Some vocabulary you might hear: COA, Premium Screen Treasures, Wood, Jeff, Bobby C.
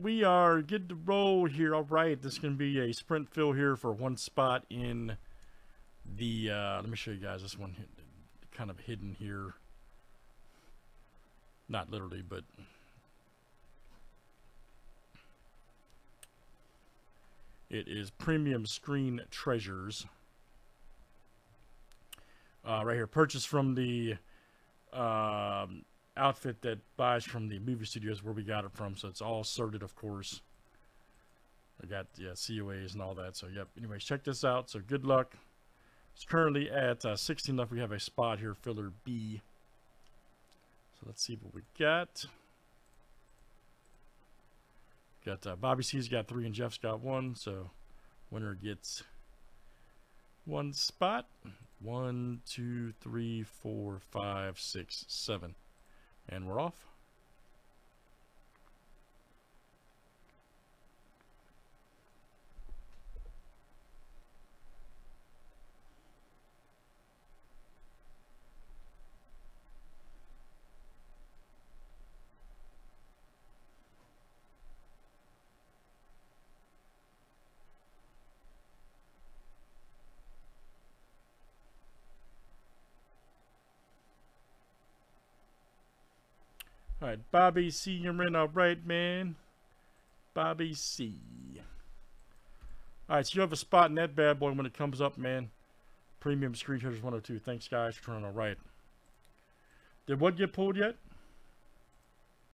We are good to roll here. All right, this is going to be a sprint fill here for one spot in the, let me show you guys this one kind of hidden here. Not literally, but it is Premium Screen Treasures. Right here, purchased from the outfit that buys from the movie studios where we got it from. So it's all sorted, of course. I got COAs and all that. So, yep. Anyways, check this out. So, good luck. It's currently at 16 left. We have a spot here, filler B. So, let's see what we got. Got Bobby C's got 3 and Jeff's got 1. So, winner gets 1 spot. 1, 2, 3, 4, 5, 6, 7. And we're off. All right, Bobby C, you're in. All right, man. Bobby C. All right, so you have a spot in that bad boy when it comes up, man. Premium Screen Treasures 102. Thanks, guys, for turning. All right. Did Wood get pulled yet?